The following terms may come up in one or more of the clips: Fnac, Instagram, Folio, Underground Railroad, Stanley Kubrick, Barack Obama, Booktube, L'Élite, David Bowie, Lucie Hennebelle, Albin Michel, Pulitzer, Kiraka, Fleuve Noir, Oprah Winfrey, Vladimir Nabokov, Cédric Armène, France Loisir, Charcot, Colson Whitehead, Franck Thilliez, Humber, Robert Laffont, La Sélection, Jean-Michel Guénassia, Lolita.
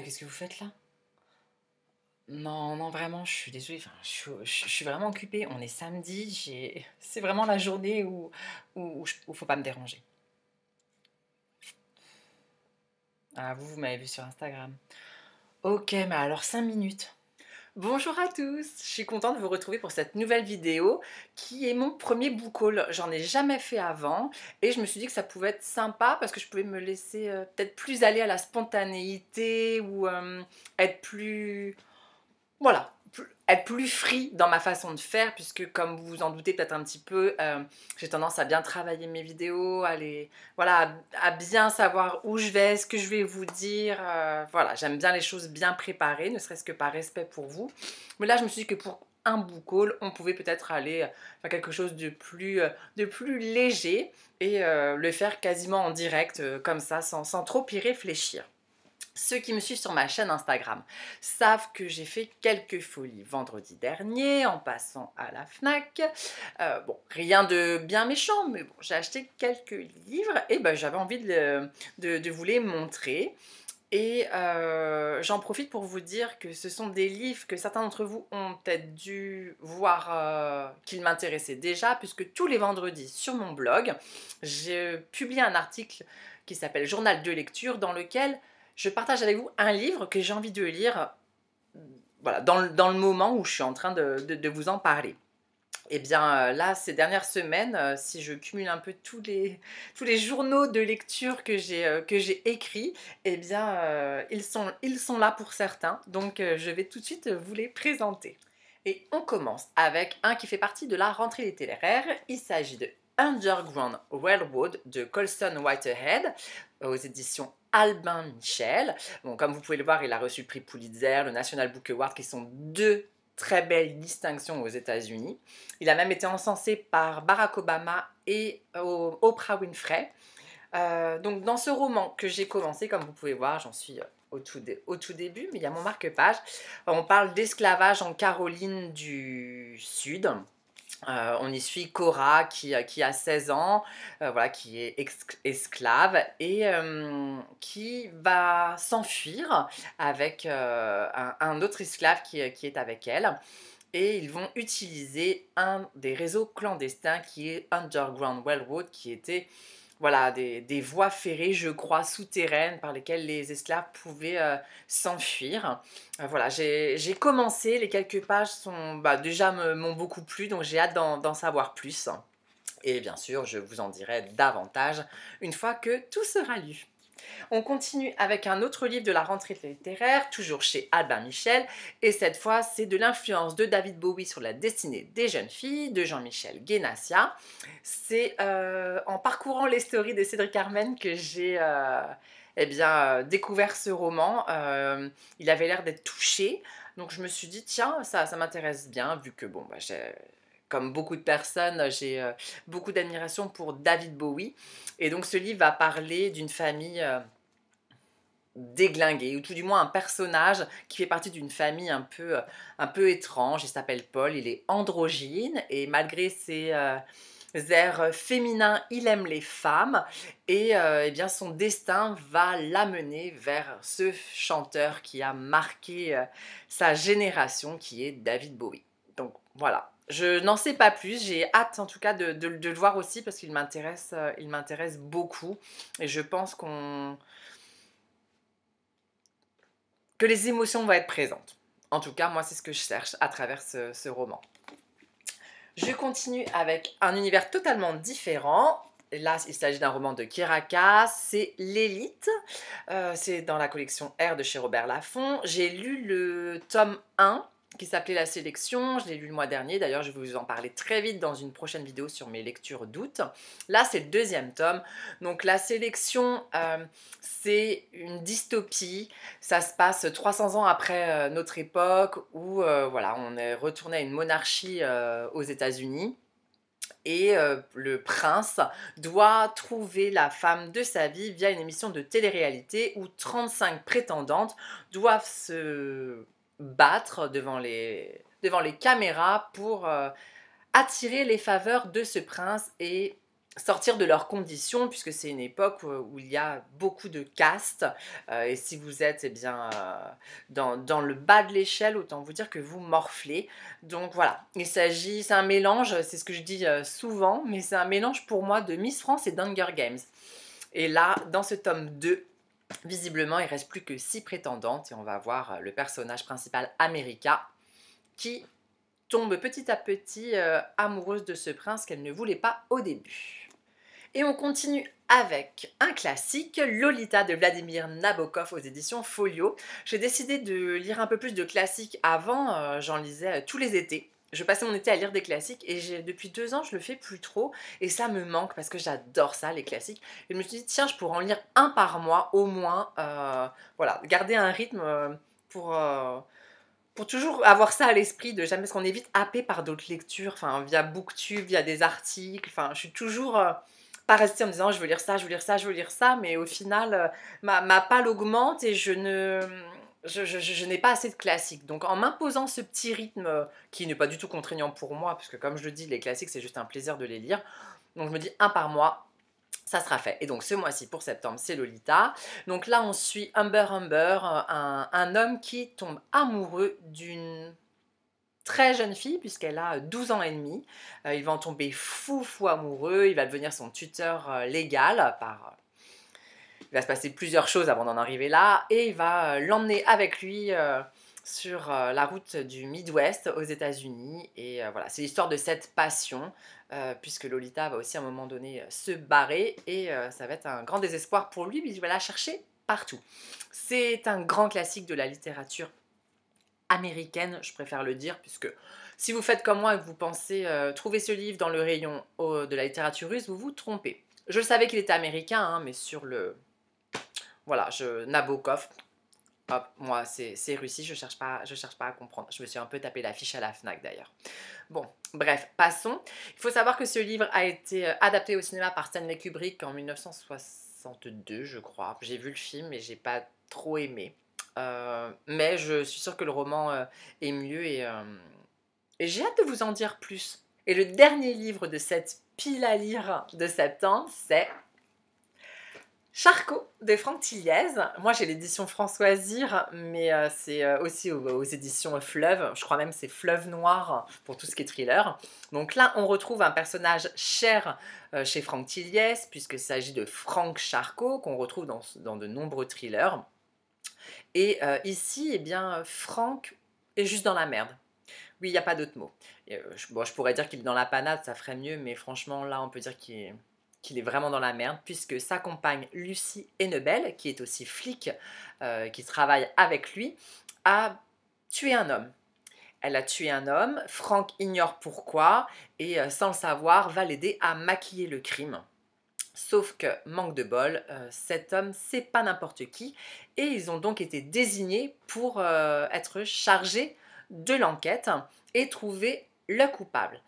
Mais qu'est-ce que vous faites là? Non, non, vraiment, je suis désolée, enfin, je suis vraiment occupée, on est samedi, c'est vraiment la journée où il ne faut pas me déranger. Ah, vous m'avez vu sur Instagram. Ok, mais alors 5 minutes. Bonjour à tous, je suis contente de vous retrouver pour cette nouvelle vidéo qui est mon premier book haul. J'en ai jamais fait avant et je me suis dit que ça pouvait être sympa parce que je pouvais me laisser peut-être plus aller à la spontanéité ou être plus... Voilà, être plus free dans ma façon de faire, puisque comme vous vous en doutez peut-être un petit peu, j'ai tendance à bien travailler mes vidéos, à, voilà, à bien savoir où je vais, ce que je vais vous dire. Voilà, j'aime bien les choses bien préparées, ne serait-ce que par respect pour vous. Mais là, je me suis dit que pour un book haul, on pouvait peut-être aller faire quelque chose de plus léger et le faire quasiment en direct, comme ça, sans trop y réfléchir. Ceux qui me suivent sur ma chaîne Instagram savent que j'ai fait quelques folies vendredi dernier en passant à la Fnac. Bon, rien de bien méchant, mais bon, j'ai acheté quelques livres et ben, j'avais envie de vous les montrer. Et j'en profite pour vous dire que ce sont des livres que certains d'entre vous ont peut-être dû voir qu'ils m'intéressaient déjà, puisque tous les vendredis sur mon blog, je publie un article qui s'appelle « Journal de lecture » dans lequel... je partage avec vous un livre que j'ai envie de lire, voilà, dans le moment où je suis en train de vous en parler. Et bien là, ces dernières semaines, si je cumule un peu tous les journaux de lecture que j'ai écrits, et bien ils sont là pour certains, donc je vais tout de suite vous les présenter. Et on commence avec un qui fait partie de la rentrée littéraire, il s'agit de Underground Railroad de Colson Whitehead aux éditions Albin Michel. Bon, comme vous pouvez le voir, il a reçu le prix Pulitzer, le National Book Award, qui sont deux très belles distinctions aux États-Unis. Il a même été encensé par Barack Obama et Oprah Winfrey. Donc dans ce roman que j'ai commencé, comme vous pouvez voir, j'en suis au tout début, mais il y a mon marque-page. On parle d'esclavage en Caroline du Sud. On y suit Cora qui a 16 ans, voilà, qui est esclave et qui va s'enfuir avec un autre esclave qui est avec elle. Et ils vont utiliser un des réseaux clandestins qui est Underground Railroad, qui était... voilà, des voies ferrées, je crois, souterraines par lesquelles les esclaves pouvaient s'enfuir. Voilà, j'ai commencé, les quelques pages sont, bah, déjà m'ont beaucoup plu, donc j'ai hâte d'en savoir plus. Et bien sûr, je vous en dirai davantage une fois que tout sera lu. On continue avec un autre livre de la rentrée littéraire, toujours chez Albin Michel, et cette fois c'est de l'influence de David Bowie sur la destinée des jeunes filles, de Jean-Michel Guénassia. C'est en parcourant les stories de Cédric Armène que j'ai découvert ce roman. Il avait l'air d'être touché, donc je me suis dit tiens, ça m'intéresse bien, vu que bon, bah, comme beaucoup de personnes, j'ai beaucoup d'admiration pour David Bowie. Et donc, ce livre va parler d'une famille déglinguée, ou tout du moins un personnage qui fait partie d'une famille un peu étrange. Il s'appelle Paul, il est androgyne et malgré ses airs féminins, il aime les femmes. Et eh bien, son destin va l'amener vers ce chanteur qui a marqué sa génération, qui est David Bowie. Donc, voilà. Je n'en sais pas plus, j'ai hâte en tout cas de le voir aussi parce qu'il m'intéresse beaucoup et je pense que les émotions vont être présentes. En tout cas, moi c'est ce que je cherche à travers ce roman. Je continue avec un univers totalement différent. Là, il s'agit d'un roman de Kiraka, c'est L'Élite, c'est dans la collection R de chez Robert Laffont. J'ai lu le tome 1. Qui s'appelait La Sélection, je l'ai lu le mois dernier, d'ailleurs je vais vous en parler très vite dans une prochaine vidéo sur mes lectures d'août. Là c'est le deuxième tome, donc La Sélection c'est une dystopie, ça se passe 300 ans après notre époque où voilà, on est retourné à une monarchie aux États-Unis. Et le prince doit trouver la femme de sa vie via une émission de télé-réalité où 35 prétendantes doivent se... battre devant les caméras pour attirer les faveurs de ce prince et sortir de leurs conditions, puisque c'est une époque où il y a beaucoup de castes, et si vous êtes eh bien, dans le bas de l'échelle, autant vous dire que vous morflez. Donc voilà, il s'agit, c'est un mélange, c'est ce que je dis souvent, mais c'est un mélange pour moi de Miss France et d'Hunger Games. Et là, dans ce tome 2, visiblement, il ne reste plus que 6 prétendantes, et on va voir le personnage principal, America, qui tombe petit à petit amoureuse de ce prince qu'elle ne voulait pas au début. Et on continue avec un classique, Lolita de Vladimir Nabokov aux éditions Folio. J'ai décidé de lire un peu plus de classiques avant, j'en lisais tous les étés. Je passais mon été à lire des classiques et depuis 2 ans je le fais plus trop et ça me manque parce que j'adore ça, les classiques. Et je me suis dit tiens, je pourrais en lire un par mois au moins, voilà, garder un rythme pour toujours avoir ça à l'esprit, de jamais, parce qu'on est vite happé par d'autres lectures, enfin via Booktube, via des articles, enfin je suis toujours... pas rester en me disant je veux lire ça, je veux lire ça, je veux lire ça, mais au final ma palle augmente et je n'ai pas assez de classiques. Donc en m'imposant ce petit rythme qui n'est pas du tout contraignant pour moi, parce que comme je le dis, les classiques c'est juste un plaisir de les lire, donc je me dis un par mois, ça sera fait. Et donc ce mois-ci pour septembre c'est Lolita. Donc là on suit Humber, un homme qui tombe amoureux d'une... très jeune fille puisqu'elle a 12 ans et demi, il va en tomber fou amoureux, il va devenir son tuteur légal, il va se passer plusieurs choses avant d'en arriver là, et il va l'emmener avec lui sur la route du Midwest aux États-Unis, et voilà, c'est l'histoire de cette passion, puisque Lolita va aussi à un moment donné se barrer, et ça va être un grand désespoir pour lui, mais il va la chercher partout. C'est un grand classique de la littérature américaine, je préfère le dire, puisque si vous faites comme moi et que vous pensez trouver ce livre dans le rayon de la littérature russe, vous vous trompez. Je savais qu'il était américain, hein, mais sur le... Voilà, Nabokov, hop, moi c'est Russie, je cherche pas à comprendre. Je me suis un peu tapé l'affiche à la FNAC d'ailleurs. Bon, bref, passons. Il faut savoir que ce livre a été adapté au cinéma par Stanley Kubrick en 1962, je crois. J'ai vu le film et j'ai pas trop aimé. Mais je suis sûre que le roman est mieux et j'ai hâte de vous en dire plus. Et le dernier livre de cette pile à lire de septembre, c'est Charcot de Franck Thilliez. Moi j'ai l'édition France Loisir, mais c'est aussi aux éditions Fleuve, je crois même c'est Fleuve Noir pour tout ce qui est thriller. Donc là on retrouve un personnage cher chez Franck Thilliez, puisqu'il s'agit de Franck Charcot qu'on retrouve dans de nombreux thrillers. Et ici, eh bien, Franck est juste dans la merde. Oui, il n'y a pas d'autre mot. Bon, je pourrais dire qu'il est dans la panade, ça ferait mieux, mais franchement, là, on peut dire qu'il est vraiment dans la merde, puisque sa compagne Lucie Hennebelle, qui est aussi flic, qui travaille avec lui, a tué un homme. Elle a tué un homme, Franck ignore pourquoi, et sans le savoir, va l'aider à maquiller le crime. Sauf que, manque de bol, cet homme, c'est pas n'importe qui. Et ils ont donc été désignés pour être chargés de l'enquête et trouver le coupable.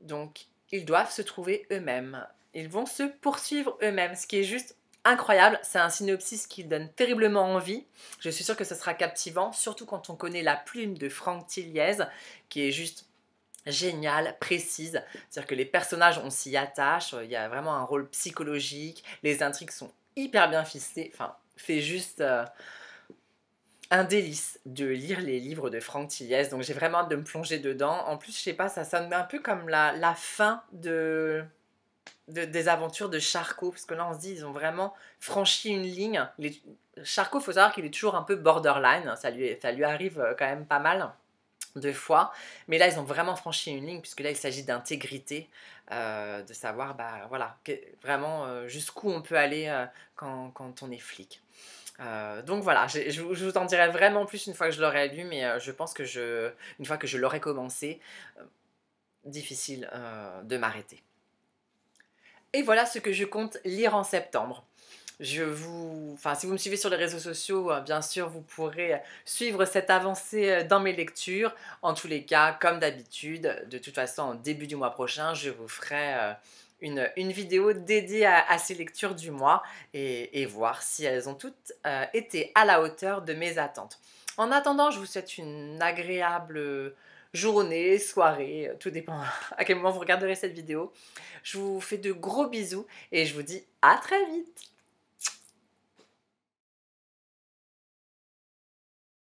Donc, ils doivent se trouver eux-mêmes. Ils vont se poursuivre eux-mêmes, ce qui est juste incroyable. C'est un synopsis qui donne terriblement envie. Je suis sûre que ce sera captivant, surtout quand on connaît la plume de Franck Thilliez, qui est juste... géniale, précise, c'est-à-dire que les personnages, on s'y attache, il y a vraiment un rôle psychologique, les intrigues sont hyper bien ficelées, enfin, c'est juste un délice de lire les livres de Franck Thilliez, donc j'ai vraiment hâte de me plonger dedans. En plus, je sais pas, ça sonne un peu comme la fin des aventures de Charcot, parce que là, on se dit, ils ont vraiment franchi une ligne. Charcot, il faut savoir qu'il est toujours un peu borderline, ça lui arrive quand même pas mal. 2 fois, mais là ils ont vraiment franchi une ligne puisque là il s'agit d'intégrité, de savoir bah voilà vraiment jusqu'où on peut aller quand on est flic. Donc voilà, je vous en dirai vraiment plus une fois que je l'aurai lu, mais je pense que une fois que je l'aurai commencé, difficile de m'arrêter. Et voilà ce que je compte lire en septembre. Enfin, si vous me suivez sur les réseaux sociaux, bien sûr, vous pourrez suivre cette avancée dans mes lectures. En tous les cas, comme d'habitude, de toute façon, en début du mois prochain, je vous ferai une vidéo dédiée à ces lectures du mois et voir si elles ont toutes été à la hauteur de mes attentes. En attendant, je vous souhaite une agréable journée, soirée, tout dépend à quel moment vous regarderez cette vidéo. Je vous fais de gros bisous et je vous dis à très vite.